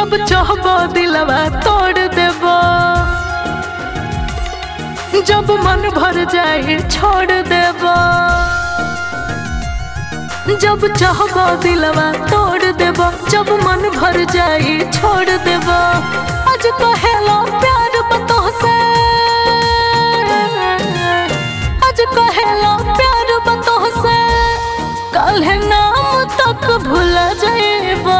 जब चाहबो दिलवा तोड़ देबो, जब मन भर जाए छोड़ देबो, जब चाहबो दिलवा तोड़ देबो, जब मन भर जाए छोड़ देबो। आज कहेला प्यार बतो से, आज कहेला प्यार बतो से, कल है नाम तक भूल जाएबो।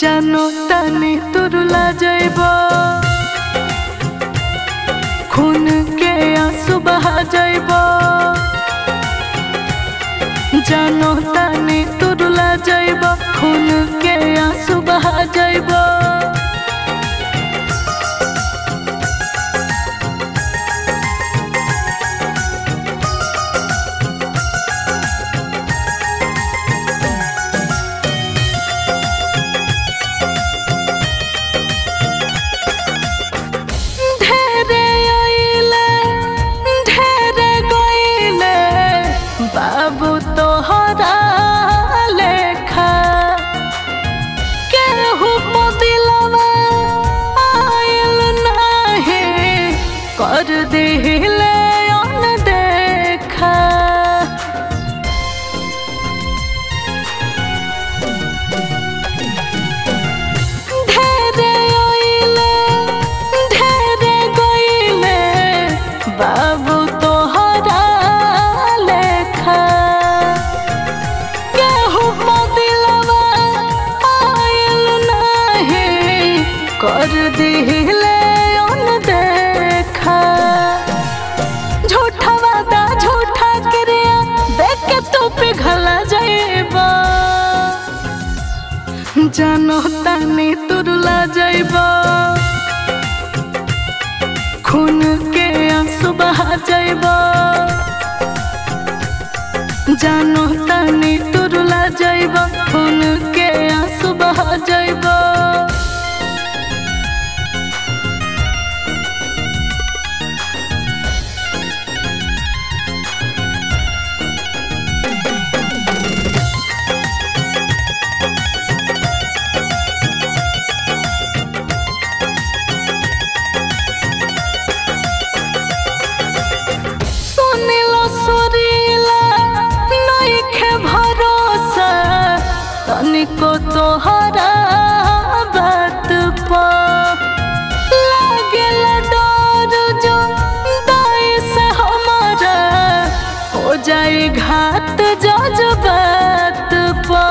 जानो तानी तुरला जाएबो, खून के आंसू बहा जाएबो। जानो तानी तुरला जाएबो, खून के आंसू बहा जाएबो। कर दिले अन देखा, ढेरे आइले ढेरे गइले बाबू तोहरा लेखा। केहू दिलवा आइल नहीं, कर दिले अन देखा। झूठा वादा झूठा क्रिया देख के तू पिघला जाएबा। जानो तानी तुरला जाएबा, खून के आंसू बहा जाएबा। जानो तानी तुरला जाएबा, खून के आंसू बहा जाएबा। तनिको तोहरा बात पा लागेल डर, जो दाई से हमारा हो जाए घात जज्बात पा।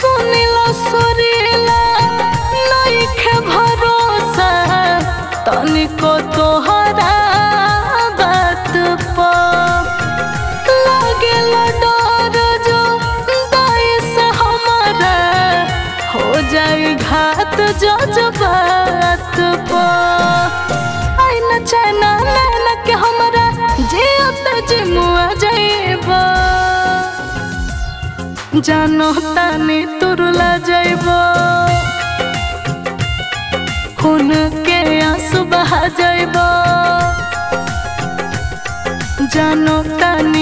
सुनिला सुरीला नइखे भरोसा, तनिको तोहरा घात जज्बात पा। आईना चाहना लेना के हमारा जियत जिमुआ जाएबा। जानो तानी तुरला जाएबा, खून के आंसू बहा जाएबा। जानो तानी